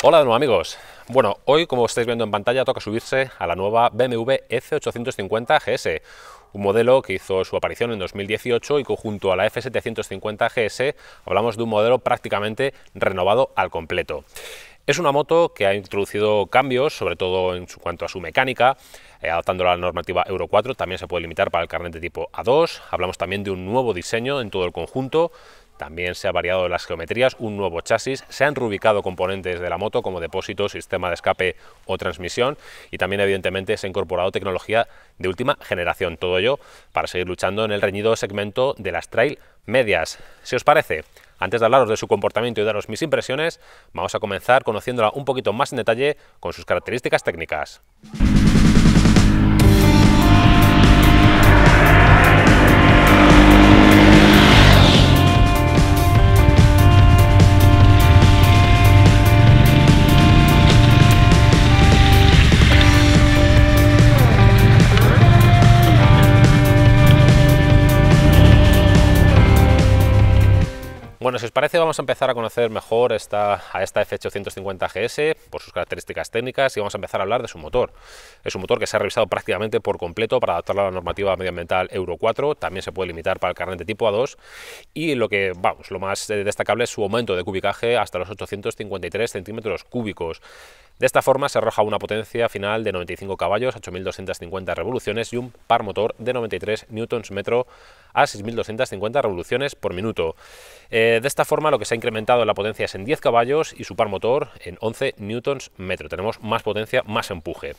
Hola de nuevo amigos, bueno, hoy como estáis viendo en pantalla toca subirse a la nueva BMW F850 GS, un modelo que hizo su aparición en 2018 y que junto a la F750 GS hablamos de un modelo prácticamente renovado al completo. Es una moto que ha introducido cambios, sobre todo en cuanto a su mecánica, adaptando la normativa Euro 4, también se puede limitar para el carnet de tipo A2, hablamos también de un nuevo diseño en todo el conjunto, también se ha variado las geometrías, un nuevo chasis, se han reubicado componentes de la moto como depósito, sistema de escape o transmisión y también evidentemente se ha incorporado tecnología de última generación, todo ello para seguir luchando en el reñido segmento de las trail medias. Si os parece, antes de hablaros de su comportamiento y daros mis impresiones, vamos a comenzar conociéndola un poquito más en detalle con sus características técnicas. Bueno, si os parece vamos a empezar a conocer mejor a esta F850 GS por sus características técnicas y vamos a empezar a hablar de su motor. Es un motor que se ha revisado prácticamente por completo para adaptarlo a la normativa medioambiental Euro 4, también se puede limitar para el carnet de tipo A2 y lo más destacable es su aumento de cubicaje hasta los 853 centímetros cúbicos. De esta forma se arroja una potencia final de 95 caballos, 8.250 revoluciones y un par motor de 93 Nm a 6.250 revoluciones por minuto. De esta forma lo que se ha incrementado en la potencia es en 10 caballos y su par motor en 11 Nm. Tenemos más potencia, más empuje.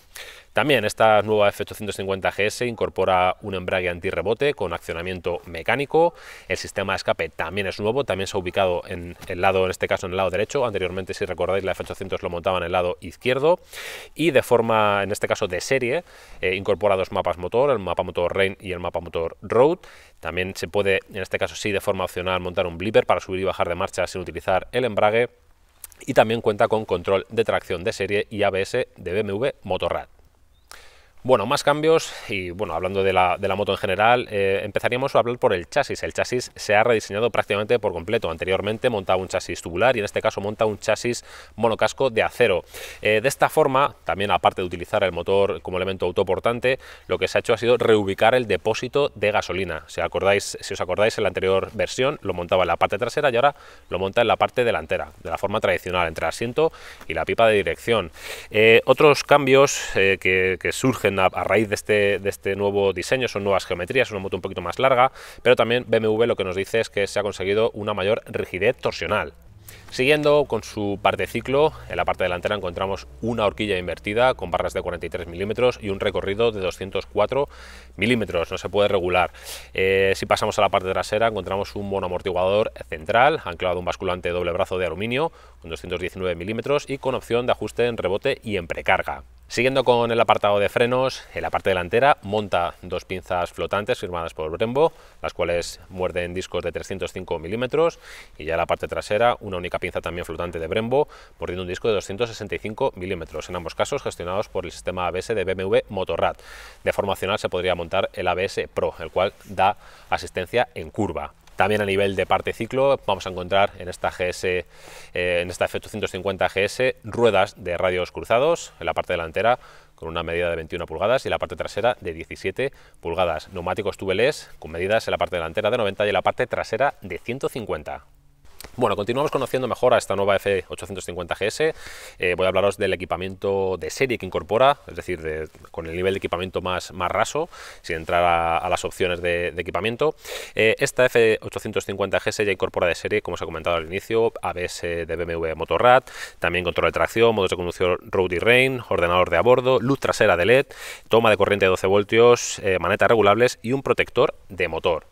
También esta nueva F850 GS incorpora un embrague antirrebote con accionamiento mecánico. El sistema de escape también es nuevo, también se ha ubicado en el lado derecho. Anteriormente, si recordáis, la F800 lo montaba en el lado izquierdo y de forma, en este caso de serie, incorpora dos mapas motor, el mapa motor Rain y el mapa motor Road. También se puede, en este caso sí, de forma opcional montar un blipper para subir y bajar de marcha sin utilizar el embrague y también cuenta con control de tracción de serie y ABS de BMW Motorrad. Bueno, más cambios y bueno, hablando de la moto en general, empezaríamos a hablar por el chasis. El chasis se ha rediseñado prácticamente por completo. Anteriormente montaba un chasis tubular y en este caso monta un chasis monocasco de acero. De esta forma, también aparte de utilizar el motor como elemento autoportante, lo que se ha hecho ha sido reubicar el depósito de gasolina. Si os acordáis, en la anterior versión lo montaba en la parte trasera y ahora lo monta en la parte delantera, de la forma tradicional, entre el asiento y la pipa de dirección. Otros cambios que surgen a raíz de este nuevo diseño son nuevas geometrías, una moto un poquito más larga, pero también BMW lo que nos dice es que se ha conseguido una mayor rigidez torsional. Siguiendo con su parte ciclo, en la parte delantera encontramos una horquilla invertida con barras de 43 milímetros y un recorrido de 204 milímetros, no se puede regular. Si pasamos a la parte trasera encontramos un monoamortiguador central, anclado a un basculante doble brazo de aluminio con 219 milímetros y con opción de ajuste en rebote y en precarga. Siguiendo con el apartado de frenos, en la parte delantera monta dos pinzas flotantes firmadas por Brembo, las cuales muerden discos de 305 milímetros y ya en la parte trasera una única pinza también flotante de Brembo mordiendo un disco de 265 milímetros, en ambos casos gestionados por el sistema ABS de BMW Motorrad. De forma opcional se podría montar el ABS Pro, el cual da asistencia en curva. También a nivel de parte ciclo vamos a encontrar en esta F850 GS ruedas de radios cruzados en la parte delantera con una medida de 21 pulgadas y la parte trasera de 17 pulgadas. Neumáticos tubeless con medidas en la parte delantera de 90 y en la parte trasera de 150. Bueno, continuamos conociendo mejor a esta nueva F850 GS. Voy a hablaros del equipamiento de serie que incorpora, es decir, con el nivel de equipamiento más raso, sin entrar a las opciones de equipamiento. Esta F850 GS ya incorpora de serie, como os he comentado al inicio, ABS de BMW Motorrad, también control de tracción, modos de conducción Road y Rain, ordenador de a bordo, luz trasera de LED, toma de corriente de 12 voltios, manetas regulables y un protector de motor.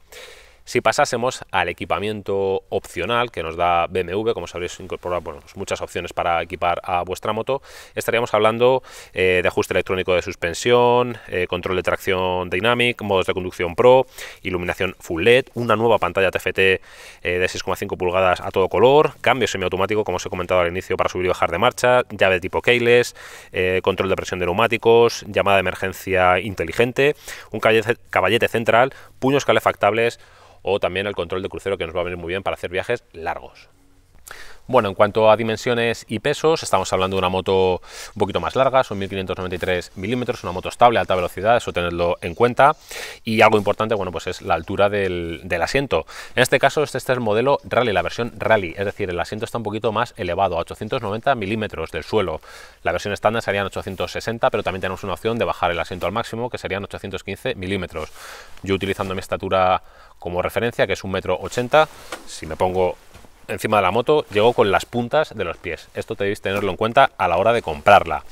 Si pasásemos al equipamiento opcional que nos da BMW, como sabréis incorporar muchas opciones para equipar a vuestra moto, estaríamos hablando de ajuste electrónico de suspensión, control de tracción Dynamic, modos de conducción Pro, iluminación Full LED, una nueva pantalla TFT de 6,5 pulgadas a todo color, cambio semiautomático como os he comentado al inicio para subir y bajar de marcha, llave de tipo keyless, control de presión de neumáticos, llamada de emergencia inteligente, un caballete central, puños calefactables o también el control de crucero que nos va a venir muy bien para hacer viajes largos. Bueno, en cuanto a dimensiones y pesos, estamos hablando de una moto un poquito más larga, son 1593 milímetros, una moto estable, alta velocidad, eso tenerlo en cuenta. Y algo importante, bueno, pues es la altura del asiento. En este caso, este es el modelo Rally, la versión Rally, es decir, el asiento está un poquito más elevado, a 890 milímetros del suelo. La versión estándar serían 860, pero también tenemos una opción de bajar el asiento al máximo, que serían 815 milímetros. Yo, utilizando mi estatura como referencia, que es 1,80 m, si me pongo encima de la moto, llego con las puntas de los pies. Esto debéis tenerlo en cuenta a la hora de comprarla.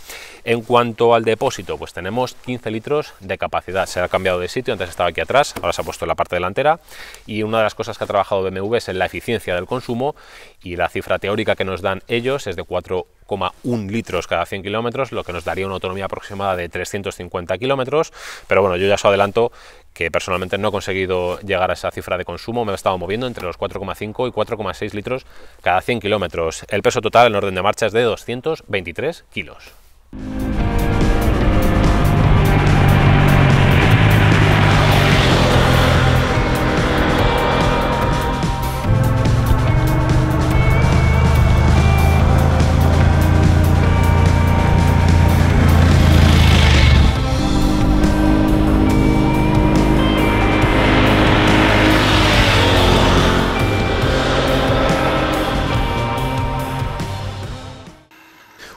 En cuanto al depósito, pues tenemos 15 litros de capacidad. Se ha cambiado de sitio, antes estaba aquí atrás, ahora se ha puesto en la parte delantera. Y una de las cosas que ha trabajado BMW es en la eficiencia del consumo, y la cifra teórica que nos dan ellos es de 4,1 litros cada 100 kilómetros, lo que nos daría una autonomía aproximada de 350 kilómetros. Pero bueno, yo ya os adelanto que personalmente no he conseguido llegar a esa cifra de consumo, me he estado moviendo entre los 4,5 y 4,6 litros cada 100 kilómetros. El peso total en orden de marcha es de 223 kilos.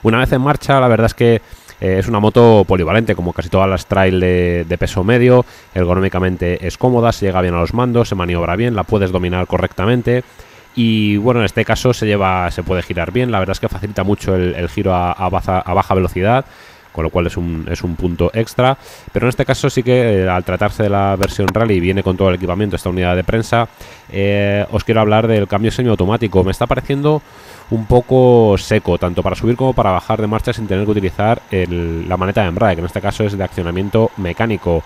Una vez en marcha, la verdad es que es una moto polivalente, como casi todas las trail de peso medio. Ergonómicamente es cómoda, se llega bien a los mandos, se maniobra bien, la puedes dominar correctamente. Y bueno, en este caso se puede girar bien, la verdad es que facilita mucho el giro a baja velocidad, con lo cual es un punto extra. Pero en este caso sí que al tratarse de la versión Rally viene con todo el equipamiento, esta unidad de prensa. Os quiero hablar del cambio semiautomático. Me está pareciendo un poco seco, tanto para subir como para bajar de marcha sin tener que utilizar la maneta de embrague, que en este caso es de accionamiento mecánico.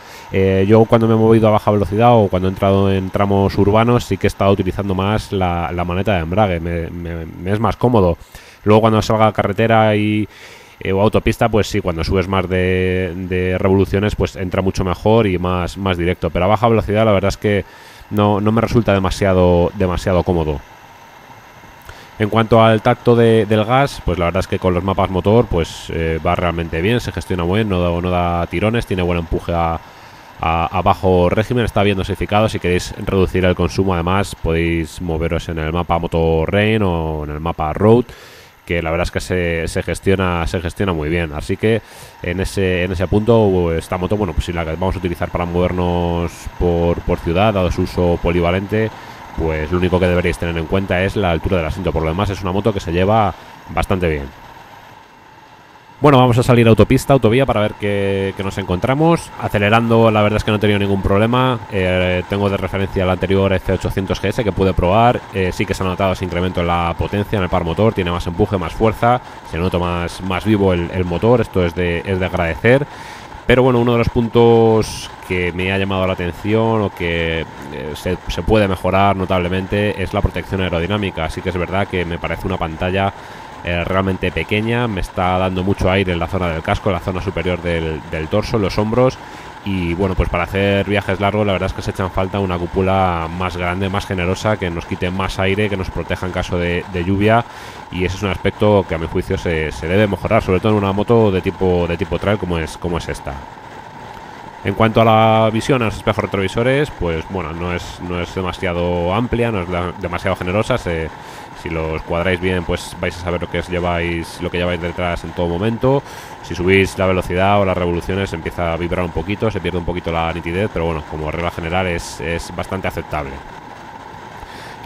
Yo cuando me he movido a baja velocidad o cuando he entrado en tramos urbanos sí que he estado utilizando más la maneta de embrague, me es más cómodo. Luego cuando salga a carretera o autopista, pues sí, cuando subes más de revoluciones pues entra mucho mejor y más directo, pero a baja velocidad la verdad es que no me resulta demasiado cómodo. En cuanto al tacto del gas, pues la verdad es que con los mapas motor pues va realmente bien, se gestiona muy bien, no da tirones, tiene buen empuje a bajo régimen, está bien dosificado. Si queréis reducir el consumo, además podéis moveros en el mapa motor rain o en el mapa road, que la verdad es que se gestiona muy bien. Así que en ese punto esta moto, bueno, pues si la vamos a utilizar para movernos por ciudad, dado su uso polivalente, pues lo único que deberéis tener en cuenta es la altura del asiento. Por lo demás es una moto que se lleva bastante bien. Bueno, vamos a salir a autovía para ver qué nos encontramos. Acelerando, la verdad es que no he tenido ningún problema. Tengo de referencia el anterior F800 GS que pude probar. Sí que se ha notado ese incremento en la potencia, en el par motor. Tiene más empuje, más fuerza. Se nota más vivo el motor. Esto es de agradecer. Pero bueno, uno de los puntos que me ha llamado la atención o que se puede mejorar notablemente es la protección aerodinámica. Así que es verdad que me parece una pantalla realmente pequeña, me está dando mucho aire en la zona del casco, en la zona superior del torso, en los hombros. Y bueno, pues para hacer viajes largos la verdad es que se echan falta una cúpula más grande, más generosa, que nos quite más aire, que nos proteja en caso de lluvia. Y ese es un aspecto que a mi juicio se debe mejorar, sobre todo en una moto de tipo trail como es esta. En cuanto a la visión a los espejos retrovisores, pues bueno, no es demasiado amplia, no es demasiado generosa. Si los cuadráis bien, pues vais a saber lo que lleváis detrás en todo momento. Si subís la velocidad o las revoluciones, empieza a vibrar un poquito, se pierde un poquito la nitidez, pero bueno, como regla general es bastante aceptable.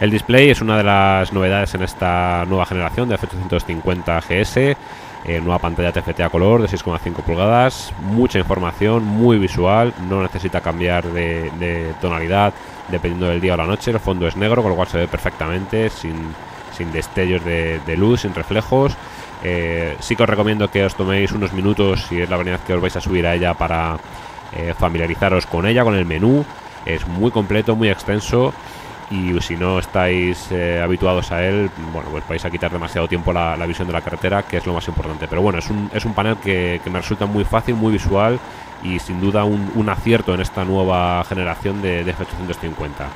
El display es una de las novedades en esta nueva generación de F850 GS. Nueva pantalla TFT a color de 6,5 pulgadas, mucha información, muy visual, no necesita cambiar de tonalidad dependiendo del día o la noche. El fondo es negro, con lo cual se ve perfectamente, sin destellos de luz, sin reflejos. Sí que os recomiendo que os toméis unos minutos, si es la primera vez que os vais a subir a ella, para familiarizaros con ella, con el menú. Es muy completo, muy extenso, y si no estáis habituados a él, bueno, pues vais a quitar demasiado tiempo la visión de la carretera, que es lo más importante. Pero bueno, es un panel que me resulta muy fácil, muy visual, y sin duda un acierto en esta nueva generación de F850.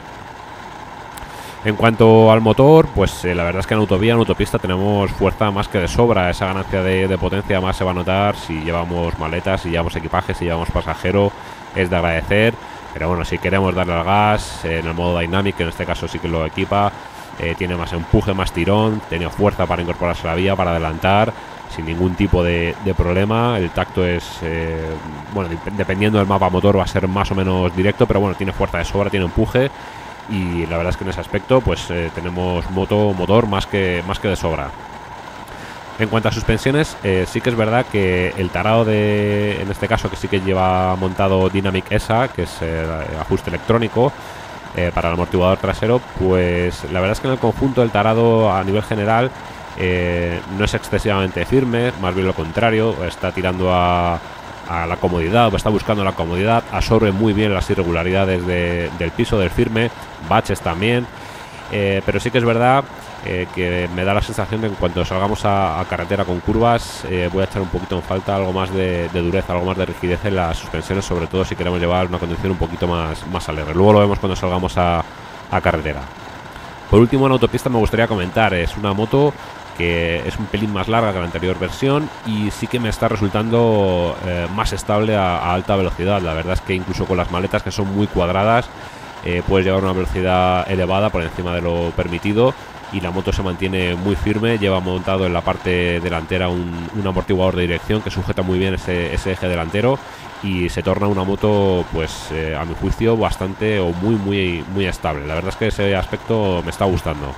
En cuanto al motor, pues la verdad es que en autovía, en autopista tenemos fuerza más que de sobra. Esa ganancia de potencia más se va a notar si llevamos maletas, si llevamos equipaje, si llevamos pasajero. Es de agradecer, pero bueno, si queremos darle al gas en el modo Dynamic, que en este caso sí que lo equipa, tiene más empuje, más tirón, tiene fuerza para incorporarse a la vía, para adelantar sin ningún tipo de problema. El tacto es, bueno, dependiendo del mapa motor va a ser más o menos directo, pero bueno, tiene fuerza de sobra, tiene empuje. Y la verdad es que en ese aspecto pues tenemos motor más que de sobra. En cuanto a suspensiones, sí que es verdad que el tarado de, en este caso que sí que lleva montado Dynamic ESA, que es ajuste electrónico para el amortiguador trasero, pues la verdad es que en el conjunto del tarado a nivel general no es excesivamente firme, más bien lo contrario, está tirando a la comodidad, o está buscando la comodidad, absorbe muy bien las irregularidades del piso, del firme, baches también, pero sí que es verdad que me da la sensación de que en cuanto salgamos a carretera con curvas voy a echar un poquito en falta algo más de dureza, algo más de rigidez en las suspensiones, sobre todo si queremos llevar una conducción un poquito más alegre. Luego lo vemos cuando salgamos a carretera. Por último, en autopista me gustaría comentar, es una moto que es un pelín más larga que la anterior versión y sí que me está resultando más estable a alta velocidad. La verdad es que incluso con las maletas, que son muy cuadradas, puedes llevar una velocidad elevada por encima de lo permitido y la moto se mantiene muy firme. Lleva montado en la parte delantera un amortiguador de dirección que sujeta muy bien ese eje delantero y se torna una moto, pues a mi juicio, bastante o muy estable. La verdad es que ese aspecto me está gustando.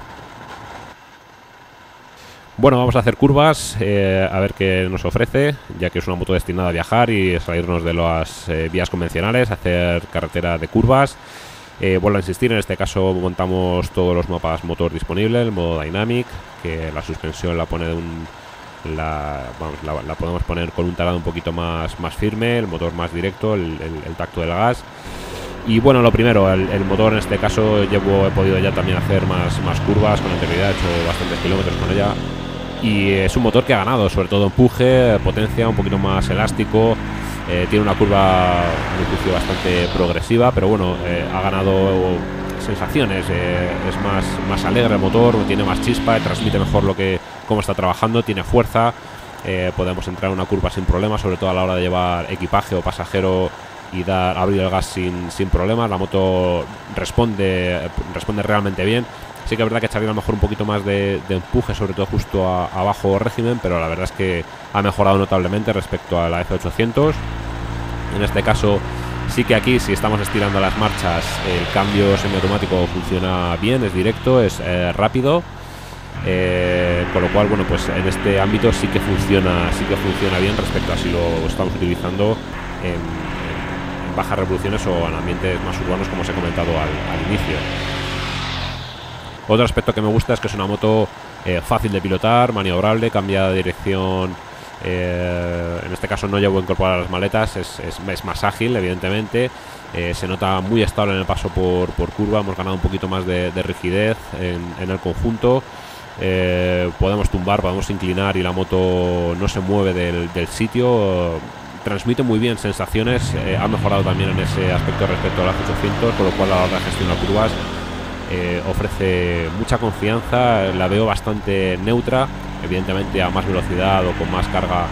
Bueno, vamos a hacer curvas, a ver qué nos ofrece, ya que es una moto destinada a viajar y salirnos de las vías convencionales, hacer carretera de curvas. Vuelvo a insistir, en este caso montamos todos los mapas motor disponibles, el modo Dynamic, que la suspensión la pone la podemos poner con un talado un poquito más firme, el motor más directo, el tacto del gas. Y bueno, lo primero, el motor en este caso he podido ya también hacer más curvas con anterioridad, he hecho bastantes kilómetros con ella. Y es un motor que ha ganado, sobre todo empuje, potencia, un poquito más elástico. Tiene una curva, a mi juicio, bastante progresiva, pero bueno, ha ganado sensaciones. Es más alegre el motor, tiene más chispa, transmite mejor cómo está trabajando, tiene fuerza. Podemos entrar en una curva sin problemas, sobre todo a la hora de llevar equipaje o pasajero, y abrir el gas sin problemas. La moto responde realmente bien. Sí que es verdad que echaría a lo mejor un poquito más de empuje, sobre todo justo a bajo régimen, pero la verdad es que ha mejorado notablemente respecto a la F800. En este caso sí que aquí, si estamos estirando las marchas, el cambio semiautomático funciona bien, es directo, es rápido. Con lo cual, bueno, pues en este ámbito sí que funciona bien respecto a si lo estamos utilizando en bajas revoluciones o en ambientes más urbanos, como os he comentado al inicio. Otro aspecto que me gusta es que es una moto fácil de pilotar, maniobrable, cambia de dirección. En este caso no llevo incorporadas las maletas, es más ágil, evidentemente. Se nota muy estable en el paso por curva, hemos ganado un poquito más de rigidez en el conjunto. Podemos tumbar, podemos inclinar y la moto no se mueve del sitio. Transmite muy bien sensaciones, ha mejorado también en ese aspecto respecto a las 800, con lo cual a la hora de gestionar curvas ofrece mucha confianza. La veo bastante neutra, evidentemente a más velocidad o con más carga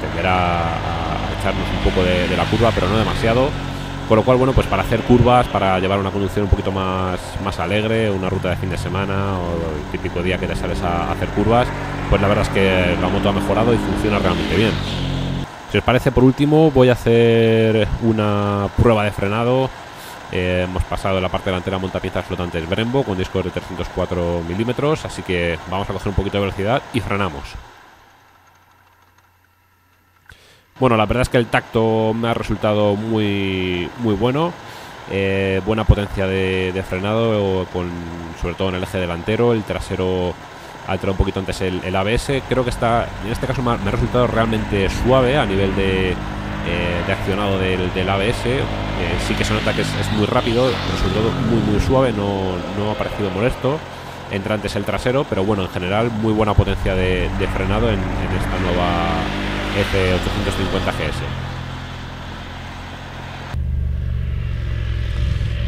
tenderá a echarnos un poco de la curva, pero no demasiado. Con lo cual, bueno, pues para hacer curvas, para llevar una conducción un poquito más alegre, una ruta de fin de semana o el típico día que te sales a hacer curvas, pues la verdad es que la moto ha mejorado y funciona realmente bien. Si os parece, por último voy a hacer una prueba de frenado. Hemos pasado de la parte delantera a montapiezas flotantes Brembo con discos de 304 milímetros, así que vamos a coger un poquito de velocidad y frenamos. Bueno, la verdad es que el tacto me ha resultado muy bueno. Buena potencia de frenado, sobre todo en el eje delantero. El trasero ha entrado un poquito antes el ABS. Creo que está, en este caso me ha resultado realmente suave a nivel de accionado del ABS. Sí que se nota que es muy rápido, pero sobre todo muy suave, no ha parecido molesto. Entra antes el trasero, pero bueno, en general muy buena potencia de frenado en esta nueva F850 GS.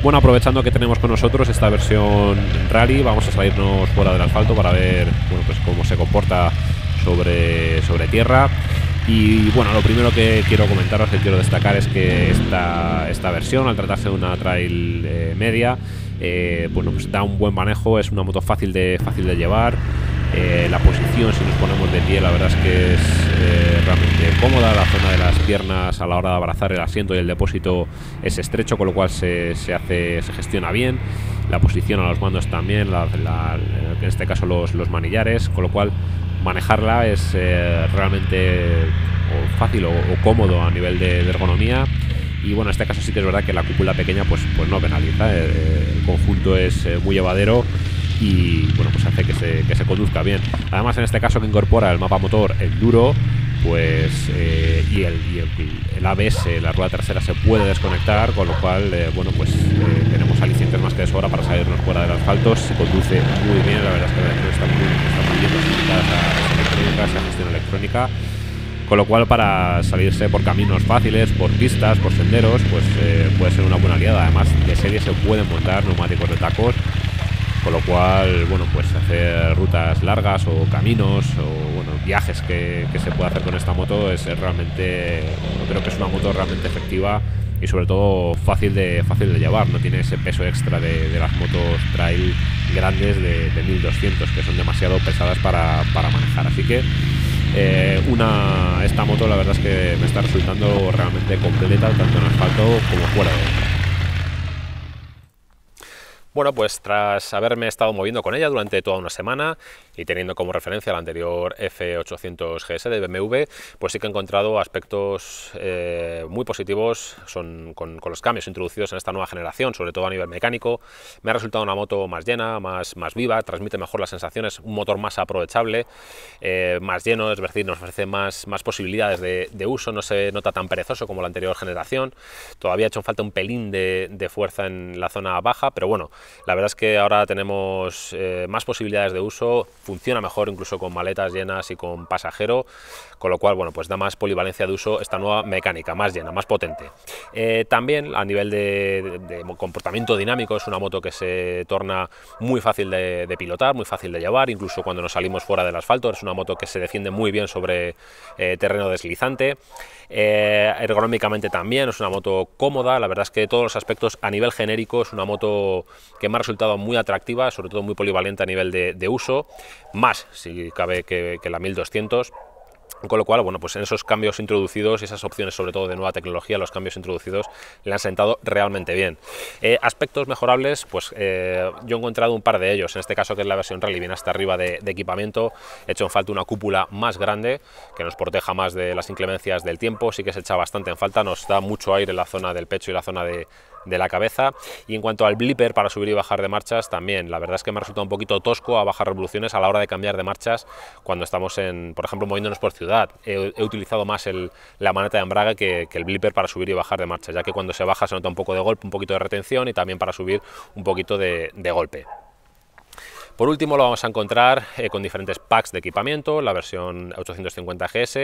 Bueno, aprovechando que tenemos con nosotros esta versión rally, vamos a salirnos fuera del asfalto para ver, bueno, pues cómo se comporta sobre tierra. Y bueno, lo primero que quiero comentaros, que quiero destacar, es que esta versión, al tratarse de una trail media, bueno, pues da un buen manejo, es una moto fácil de llevar. La posición, si nos ponemos de pie, la verdad es que es realmente cómoda. La zona de las piernas a la hora de abrazar el asiento y el depósito es estrecho, con lo cual se gestiona bien. La posición a los mandos también, en este caso los manillares, con lo cual manejarla es realmente fácil o cómodo a nivel de ergonomía. Y bueno, en este caso sí que es verdad que la cúpula pequeña pues no penaliza, el conjunto es muy llevadero y bueno, pues hace que se conduzca bien. Además, en este caso, que incorpora el mapa motor enduro, pues y el ABS, la rueda trasera, se puede desconectar, con lo cual bueno, pues tenemos alicientes más que de sobra para salirnos fuera del asfalto. Se conduce muy bien, la verdad es que la electrónica está muy bien facilitada, esa gestión electrónica, con lo cual para salirse por caminos fáciles, por pistas, por senderos, pues puede ser una buena aliada. Además, de serie se pueden montar neumáticos de tacos, con lo cual, bueno, pues hacer rutas largas o caminos o bueno, viajes que se puede hacer con esta moto es realmente, bueno, creo que es una moto realmente efectiva y sobre todo fácil de llevar. No tiene ese peso extra de las motos trail grandes de 1200, que son demasiado pesadas para manejar. Así que esta moto, la verdad es que me está resultando realmente completa, tanto en asfalto como fuera de él. Bueno, pues tras haberme estado moviendo con ella durante toda una semana y teniendo como referencia la anterior F800 GS de BMW, pues sí que he encontrado aspectos muy positivos con los cambios introducidos en esta nueva generación, sobre todo a nivel mecánico. Me ha resultado una moto más llena, más viva, transmite mejor las sensaciones, un motor más aprovechable, más lleno, es decir, nos ofrece más posibilidades de uso, no se nota tan perezoso como la anterior generación. Todavía ha hecho falta un pelín de fuerza en la zona baja, pero bueno, la verdad es que ahora tenemos más posibilidades de uso, funciona mejor incluso con maletas llenas y con pasajero, con lo cual, bueno, pues da más polivalencia de uso esta nueva mecánica, más llena, más potente. También a nivel de comportamiento dinámico, es una moto que se torna muy fácil de pilotar, muy fácil de llevar, incluso cuando nos salimos fuera del asfalto. Es una moto que se defiende muy bien sobre terreno deslizante. Ergonómicamente también es una moto cómoda. La verdad es que todos los aspectos a nivel genérico es una moto que me ha resultado muy atractiva, sobre todo muy polivalente a nivel de uso, más si cabe que la 1200, con lo cual, bueno, pues en esos cambios introducidos y esas opciones sobre todo de nueva tecnología, los cambios introducidos le han sentado realmente bien. Aspectos mejorables, pues yo he encontrado un par de ellos. En este caso, que es la versión rally, viene hasta arriba de equipamiento. He hecho en falta una cúpula más grande que nos proteja más de las inclemencias del tiempo. Sí que se echa bastante en falta, nos da mucho aire en la zona del pecho y la zona de la cabeza. Y en cuanto al bliper para subir y bajar de marchas, también la verdad es que me ha resultado un poquito tosco a bajas revoluciones a la hora de cambiar de marchas cuando estamos, por ejemplo, moviéndonos por ciudad. He utilizado más la maneta de embrague que el bliper para subir y bajar de marcha, ya que cuando se baja se nota un poco de golpe, un poquito de retención, y también para subir un poquito de golpe. Por último, lo vamos a encontrar con diferentes packs de equipamiento, la versión 850 GS,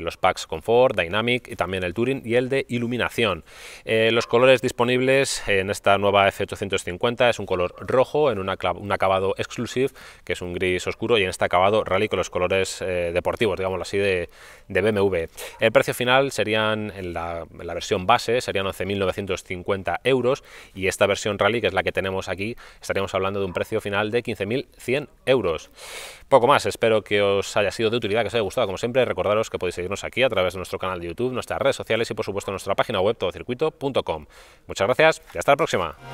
los packs Comfort, Dynamic y también el Touring y el de iluminación. Los colores disponibles en esta nueva F850 es un color rojo en un acabado exclusive, que es un gris oscuro, y en este acabado rally con los colores deportivos, digámoslo así, de BMW. El precio final serían, en la versión base, serían 11.950 euros, y esta versión rally, que es la que tenemos aquí, estaríamos hablando de un precio final de 15.100 euros. Poco más, espero que os haya sido de utilidad, que os haya gustado. Como siempre, recordaros que podéis seguirnos aquí a través de nuestro canal de YouTube, nuestras redes sociales y por supuesto nuestra página web todocircuito.com. Muchas gracias y hasta la próxima.